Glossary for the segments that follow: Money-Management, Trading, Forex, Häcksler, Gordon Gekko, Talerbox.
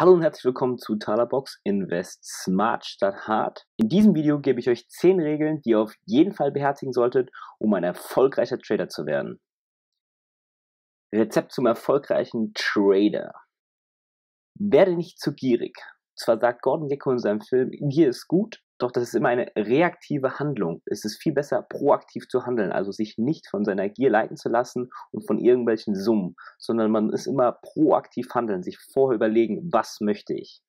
Hallo und herzlich willkommen zu Talerbox Invest Smart statt Hard. In diesem Video gebe ich euch 10 Regeln, die ihr auf jeden Fall beherzigen solltet, um ein erfolgreicher Trader zu werden. Rezept zum erfolgreichen Trader. Werde nicht zu gierig. Zwar sagt Gordon Gekko in seinem Film, Gier ist gut, doch das ist immer eine reaktive Handlung. Es ist viel besser, proaktiv zu handeln, also sich nicht von seiner Gier leiten zu lassen und von irgendwelchen Summen, sondern man ist immer proaktiv handeln, sich vorher überlegen, was möchte ich.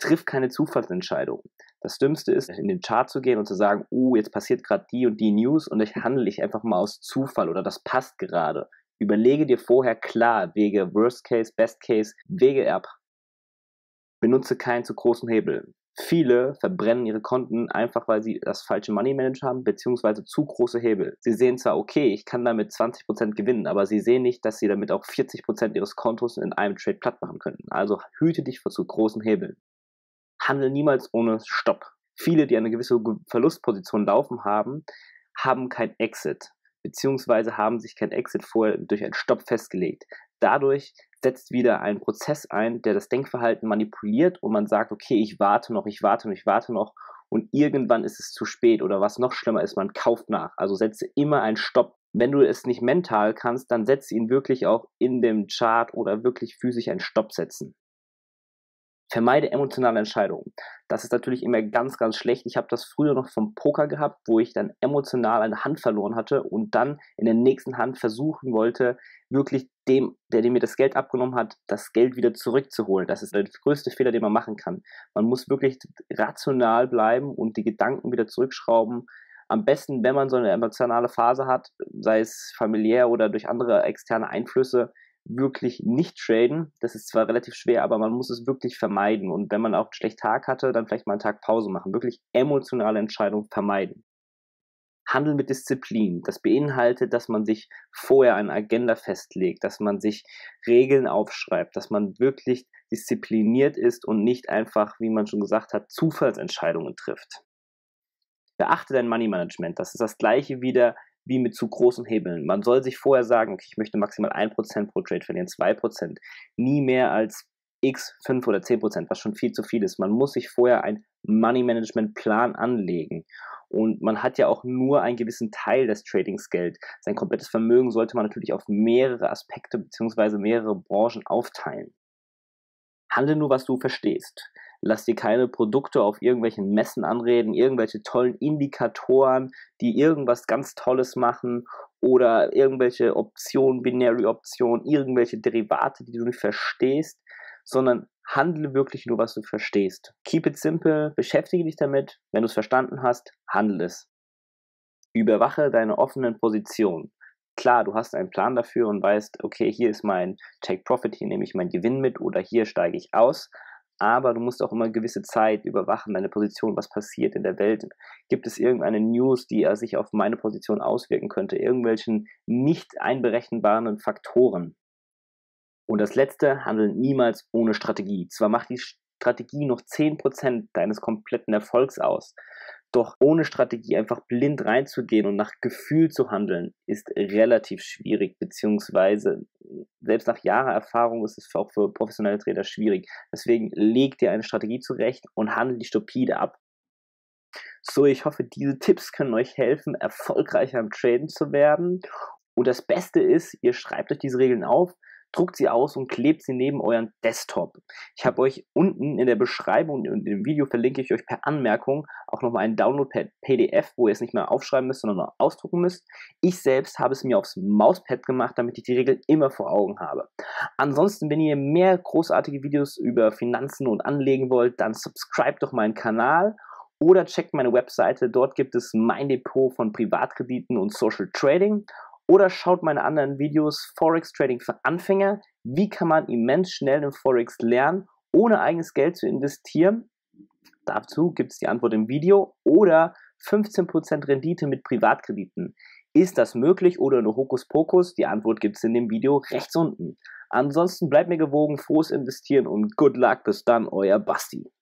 Triff keine Zufallsentscheidung. Das Dümmste ist, in den Chart zu gehen und zu sagen, oh, jetzt passiert gerade die und die News und ich handle ich einfach mal aus Zufall oder das passt gerade. Überlege dir vorher klar Wege, Worst Case, Best Case, Wege ab. Benutze keinen zu großen Hebel. Viele verbrennen ihre Konten einfach, weil sie das falsche Money Management haben, beziehungsweise zu große Hebel. Sie sehen zwar, okay, ich kann damit 20% gewinnen, aber sie sehen nicht, dass sie damit auch 40% ihres Kontos in einem Trade platt machen könnten. Also hüte dich vor zu großen Hebeln. Handel niemals ohne Stopp. Viele, die eine gewisse Verlustposition laufen haben, haben kein Exit, beziehungsweise haben sich kein Exit vorher durch einen Stopp festgelegt. Dadurch setzt wieder einen Prozess ein, der das Denkverhalten manipuliert und man sagt, okay, ich warte noch und irgendwann ist es zu spät oder was noch schlimmer ist, man kauft nach. Also setze immer einen Stopp. Wenn du es nicht mental kannst, dann setze ihn wirklich auch in dem Chart oder wirklich physisch einen Stopp setzen. Vermeide emotionale Entscheidungen. Das ist natürlich immer ganz, ganz schlecht. Ich habe das früher noch vom Poker gehabt, wo ich dann emotional eine Hand verloren hatte und dann in der nächsten Hand versuchen wollte, wirklich der mir das Geld abgenommen hat, das Geld wieder zurückzuholen. Das ist der größte Fehler, den man machen kann. Man muss wirklich rational bleiben und die Gedanken wieder zurückschrauben. Am besten, wenn man so eine emotionale Phase hat, sei es familiär oder durch andere externe Einflüsse, wirklich nicht traden. Das ist zwar relativ schwer, aber man muss es wirklich vermeiden. Und wenn man auch einen schlechten Tag hatte, dann vielleicht mal einen Tag Pause machen. Wirklich emotionale Entscheidungen vermeiden. Handel mit Disziplin. Das beinhaltet, dass man sich vorher eine Agenda festlegt, dass man sich Regeln aufschreibt, dass man wirklich diszipliniert ist und nicht einfach, wie man schon gesagt hat, Zufallsentscheidungen trifft. Beachte dein Money Management. Das ist das Gleiche wieder wie mit zu großen Hebeln. Man soll sich vorher sagen, okay, ich möchte maximal 1% pro Trade verlieren, 2%. Nie mehr als x, 5 oder 10%, was schon viel zu viel ist. Man muss sich vorher einen Money-Management-Plan anlegen. Und man hat ja auch nur einen gewissen Teil des Tradings Geld. Sein komplettes Vermögen sollte man natürlich auf mehrere Aspekte bzw. mehrere Branchen aufteilen. Handle nur, was du verstehst. Lass dir keine Produkte auf irgendwelchen Messen anreden, irgendwelche tollen Indikatoren, die irgendwas ganz Tolles machen oder irgendwelche Optionen, Binary Optionen, irgendwelche Derivate, die du nicht verstehst, sondern handle wirklich nur, was du verstehst. Keep it simple, beschäftige dich damit, wenn du es verstanden hast, handle es. Überwache deine offenen Positionen. Klar, du hast einen Plan dafür und weißt, okay, hier ist mein Take Profit, hier nehme ich meinen Gewinn mit oder hier steige ich aus. Aber du musst auch immer eine gewisse Zeit überwachen, deine Position, was passiert in der Welt. Gibt es irgendeine News, die sich auf meine Position auswirken könnte? Irgendwelchen nicht einberechenbaren Faktoren. Und das Letzte, handle niemals ohne Strategie. Zwar macht die Strategie noch 10% deines kompletten Erfolgs aus, doch ohne Strategie einfach blind reinzugehen und nach Gefühl zu handeln, ist relativ schwierig, beziehungsweise selbst nach Jahren Erfahrung ist es auch für professionelle Trader schwierig. Deswegen leg dir eine Strategie zurecht und handle die stupide ab. So, ich hoffe, diese Tipps können euch helfen, erfolgreicher im Traden zu werden. Und das Beste ist, ihr schreibt euch diese Regeln auf, druckt sie aus und klebt sie neben euren Desktop. Ich habe euch unten in der Beschreibung und im Video verlinke ich euch per Anmerkung auch nochmal einen Download per PDF, wo ihr es nicht mehr aufschreiben müsst, sondern noch ausdrucken müsst. Ich selbst habe es mir aufs Mauspad gemacht, damit ich die Regeln immer vor Augen habe. Ansonsten, wenn ihr mehr großartige Videos über Finanzen und Anlegen wollt, dann subscribt doch meinen Kanal oder checkt meine Webseite. Dort gibt es mein Depot von Privatkrediten und Social Trading. Oder schaut meine anderen Videos Forex Trading für Anfänger. Wie kann man immens schnell im Forex lernen, ohne eigenes Geld zu investieren? Dazu gibt es die Antwort im Video. Oder 15% Rendite mit Privatkrediten. Ist das möglich oder nur Hokuspokus? Die Antwort gibt es in dem Video rechts unten. Ansonsten bleibt mir gewogen, frohes Investieren und good luck. Bis dann, euer Basti.